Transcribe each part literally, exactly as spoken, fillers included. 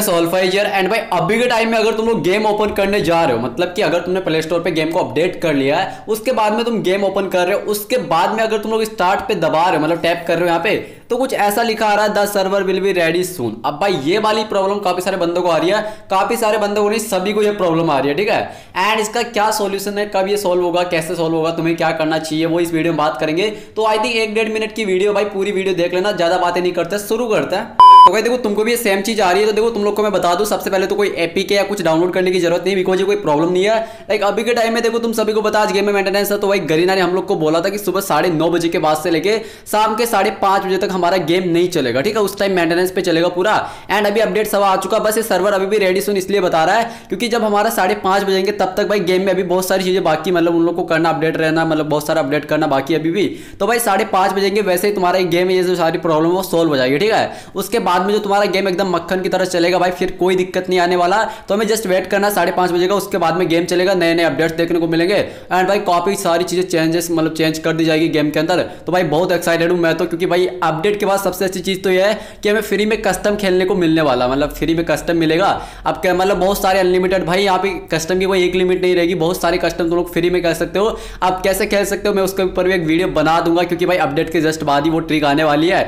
सॉल्फाइजर। And भाई अभी के टाइम में अगर तुम लोग गेम ओपन करने जा रहे हो, मतलब कि अगर तुमने प्ले स्टोर पे गेम को अपडेट कर लिया है, उसके बाद में तुम गेम ओपन कर रहे हो, उसके बाद में अगर तुम लोग स्टार्ट पे दबा रहे हो, मतलब टैप कर रहे हो यहाँ पे, तो कुछ ऐसा लिखा आ रहा है the server will be ready soon. अब भाई ये वाली प्रॉब्लम काफी सारे बंदों को आ रही है, काफी सारे बंदों को नहीं सभी को ये प्रॉब्लम आ रही है, ठीक है। एंड इसका क्या सॉल्यूशन है, कब ये सॉल्व होगा, कैसे सॉल्व होगा, तुम्हें क्या करना चाहिए, वो इस वीडियो में बात करेंगे। तो आई थिंक एक डेढ़ मिनट की वीडियो, भाई पूरी वीडियो देख लेना, ज्यादा बातें नहीं करते, शुरू करते हैं। तो भाई देखो तुमको भी ये सेम चीज आ रही है, तो देखो तुम लोग को मैं बता दूं, सबसे पहले तो कोई एपीके या कुछ डाउनलोड करने की जरूरत नहीं, बिकॉज ये कोई प्रॉब्लम नहीं है। लाइक अभी के टाइम में देखो तुम सभी को पता आज गेम में मेंटेनेंस है, तो भाई गरेना ने हम लोग को बोला था कि सुबह साढ़े नौ बजे के बाद से लेके शाम के साढ़े पाँच बजे तक हमारा गेम नहीं चलेगा, ठीक है, उस टाइम मेंटेनेंस पे चलेगा पूरा। एंड अभी अपडेट सब आ चुका, बस ये सर्वर अभी भी रेडी सून इसलिए बता रहा है क्योंकि जब हमारा साढ़े पाँच बजेंगे तब तक भाई गेम में अभी बहुत सारी चीज़ें बाकी, मतलब उन लोग को करना, अपडेट रहना, मतलब बहुत सारा अपडेट करना बाकी अभी भी। तो भाई साढ़े पाँच बजेंगे वैसे ही तुम्हारा गेम ये जो सारी प्रॉब्लम है वो सॉल्व हो जाएगी, ठीक है। उसके बाद में जो तुम्हारा गेम एकदम मक्खन की तरह चलेगा भाई, फिर कोई दिक्कत नहीं आने वाला। तो हमें जस्ट वेट करना साढ़े पाँच बजे का, उसके बाद में गेम चलेगा, नए नए अपडेट्स देखने को मिलेंगे। एंड भाई काफ़ी सारी चीज़ें चेंजेस मतलब चेंज कर दी जाएगी गेम के अंदर। तो भाई बहुत एक्साइटेड हूँ मैं तो, क्योंकि भाई अपडेट के बाद सबसे अच्छी चीज़ तो यह है कि हमें फ्री में कस्टम खेलने को मिलने वाला, मतलब फ्री में कस्टम मिलेगा। अब क्या मतलब बहुत सारे अनलिमिटेड, भाई यहाँ पे कस्टम की कोई एक लिमिट नहीं रहेगी, बहुत सारे कस्टम तुम लोग फ्री में कर सकते हो। आप कैसे खेल सकते हो मैं उसके ऊपर भी एक वीडियो बना दूंगा, क्योंकि भाई अपडेट के जस्ट बाद ही वो ट्रिक आने वाली है।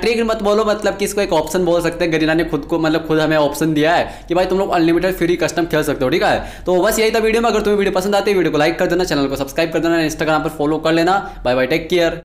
ट्रिक मत बोलो, मतलब कि इसको एक ऑप्शन बोल सकते हैं, गरेना ने खुद को मतलब खुद हमें ऑप्शन दिया है कि भाई तुम लोग अनलिमिटेड फ्री कस्टम खेल सकते हो, ठीक है। तो बस यही था वीडियो में, अगर तुम्हें वीडियो पसंद आती है वीडियो को लाइक कर देना, चैनल को सब्सक्राइब कर देना, इंस्टाग्राम पर फॉलो कर लेना। Bye bye, take care.